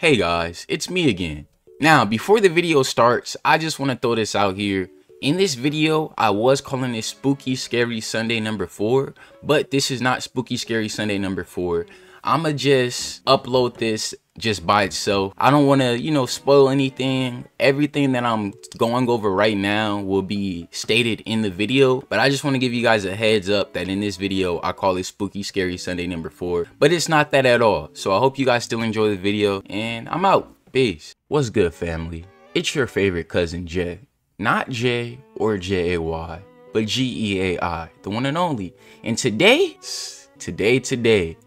Hey guys, it's me again. Now, before the video starts, I just want to throw this out here. In this video, I was calling it Spooky Scary Sunday number 4, but this is not Spooky Scary Sunday number 4. I'ma just upload this just by itself. I don't want to, you know, spoil anything. Everything that I'm going over right now will be stated in the video, but I just want to give you guys a heads up that in this video I call it Spooky Scary Sunday number 4, but it's not that at all. So I hope you guys still enjoy the video, and I'm out. Peace. What's good, family? It's your favorite cousin Jay. Not J or J-A-Y, but G-E-A-I, the one and only. And today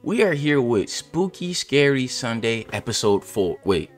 we are here with Spooky Scary Sunday episode 4. Wait,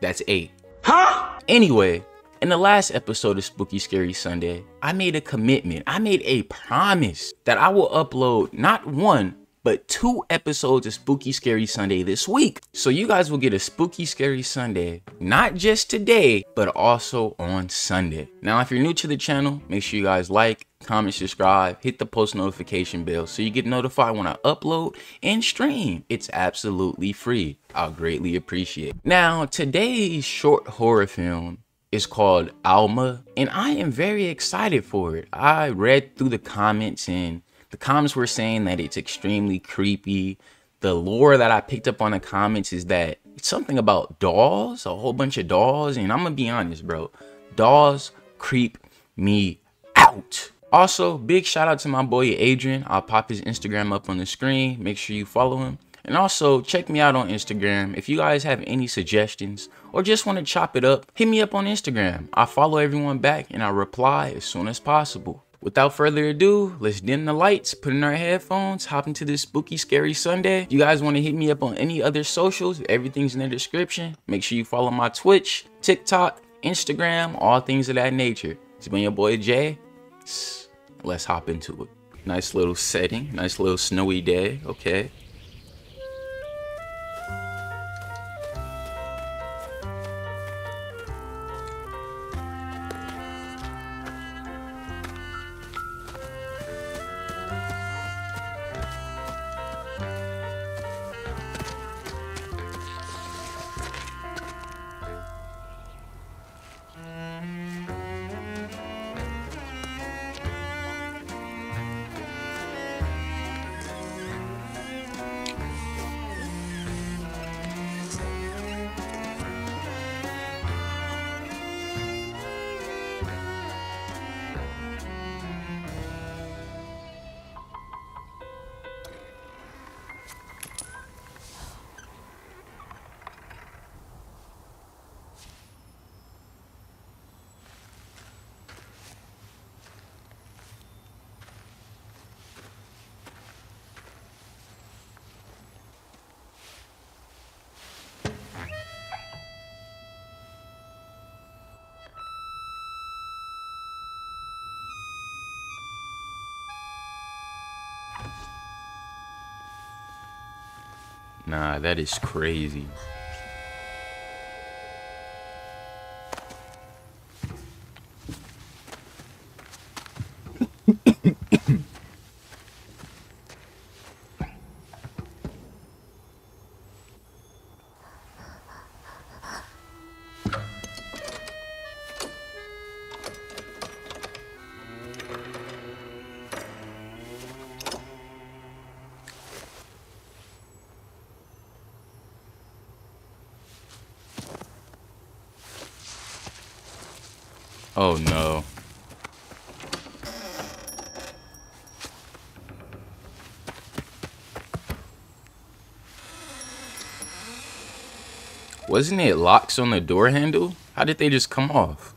that's 8, huh? Anyway, in the last episode of Spooky Scary Sunday, I made a commitment, I made a promise that I will upload not one but 2 episodes of Spooky Scary Sunday this week, so you guys will get a Spooky Scary Sunday not just today but also on Sunday. Now, if you're new to the channel, make sure you guys like, comment, subscribe, hit the post notification bell so you get notified when I upload and stream. It's absolutely free. I'll greatly appreciate it. Now, today's short horror film is called Alma, and I am very excited for it. I read through the comments, and the comments were saying that it's extremely creepy. The lore that I picked up on the comments is that it's something about dolls, a whole bunch of dolls, and I'm gonna be honest, bro, dolls creep me out. Also, big shout out to my boy Adrian. I'll pop his Instagram up on the screen. Make sure you follow him. And also, check me out on Instagram. If you guys have any suggestions or just want to chop it up, hit me up on Instagram. I follow everyone back and I reply as soon as possible. Without further ado, let's dim the lights, put in our headphones, hop into this Spooky Scary Sunday. If you guys want to hit me up on any other socials, everything's in the description. Make sure you follow my Twitch, TikTok, Instagram, all things of that nature. It's been your boy Jay. Let's hop into it. Nice little setting, nice little snowy day. Okay, nah, that is crazy. Oh no. Wasn't it locks on the door handle? How did they just come off?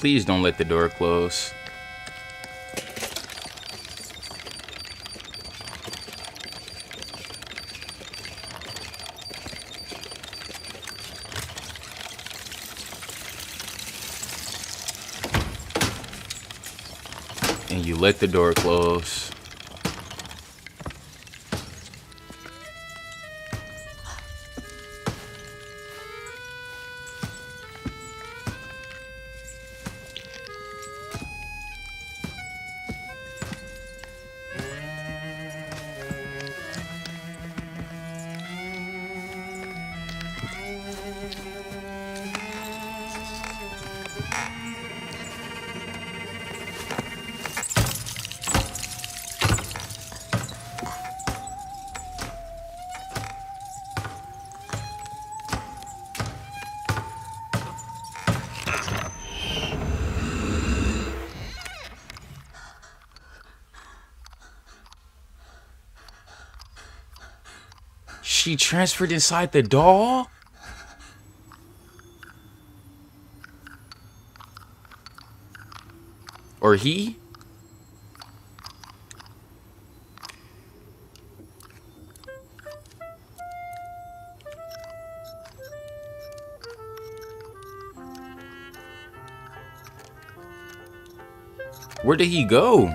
Please don't let the door close. And you let the door close. She transferred inside the doll? Or he? Where did he go?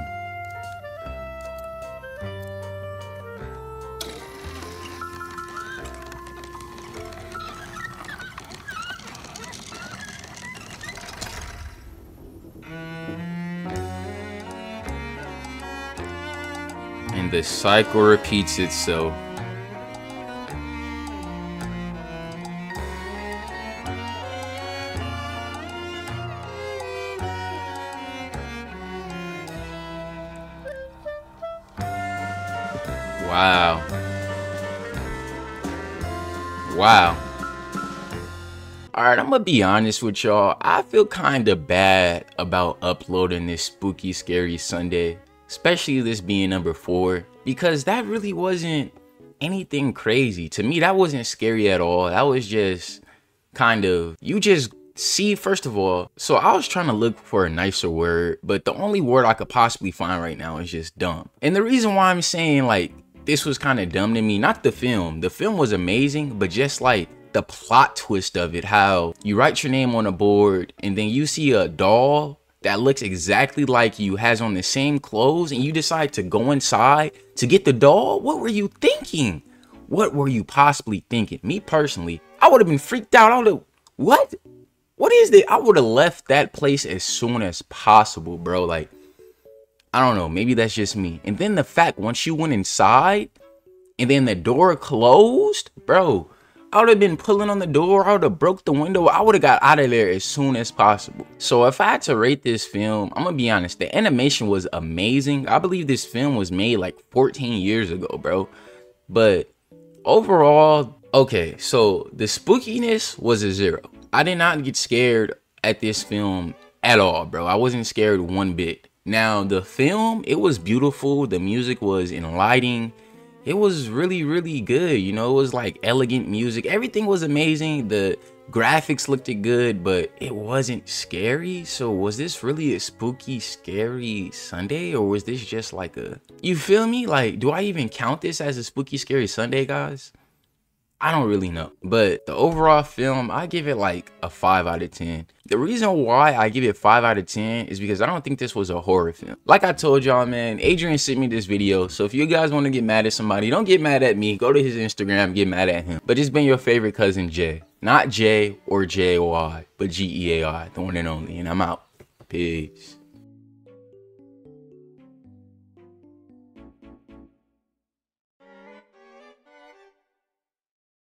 The cycle repeats itself. Wow. Wow. Alright, I'm gonna be honest with y'all. I feel kinda bad about uploading this spooky, scary Sunday. Especially this being number 4, because that really wasn't anything crazy. To me, that wasn't scary at all. That was just kind of, you just see, first of all, so I was trying to look for a nicer word, but the only word I could possibly find right now is just dumb. And the reason why I'm saying like, this was kind of dumb to me, not the film. The film was amazing, but just like the plot twist of it, how you write your name on a board and then you see a doll that looks exactly like you, has on the same clothes, and you decide to go inside to get the doll? What were you thinking? What were you possibly thinking? Me personally, I would have been freaked out. I would have, what? What is this? I would have left that place as soon as possible, bro. Like, I don't know, maybe that's just me. And then the fact, once you went inside and then the door closed, bro, I would have been pulling on the door, I would have broke the window, I would have got out of there as soon as possible. So if I had to rate this film, I'm gonna be honest, the animation was amazing. I believe this film was made like 14 years ago, bro. But overall, okay, so the spookiness was a 0. I did not get scared at this film at all, bro. I wasn't scared one bit. Now the film, it was beautiful, the music was enlightening. It was really, really good. You know, it was like elegant music. Everything was amazing. The graphics looked good, but it wasn't scary. So was this really a spooky, scary Sunday? Or was this just like a, you feel me? Like, do I even count this as a spooky, scary Sunday, guys? I don't really know. But the overall film, I give it like a 5 out of 10. The reason why I give it 5 out of 10 is because I don't think this was a horror film. Like I told y'all, man, Adrian sent me this video. So if you guys want to get mad at somebody, don't get mad at me. Go to his Instagram, get mad at him. But it's been your favorite cousin, Jay. Not J or J-O-I, but G-E-A-I, the one and only. And I'm out. Peace.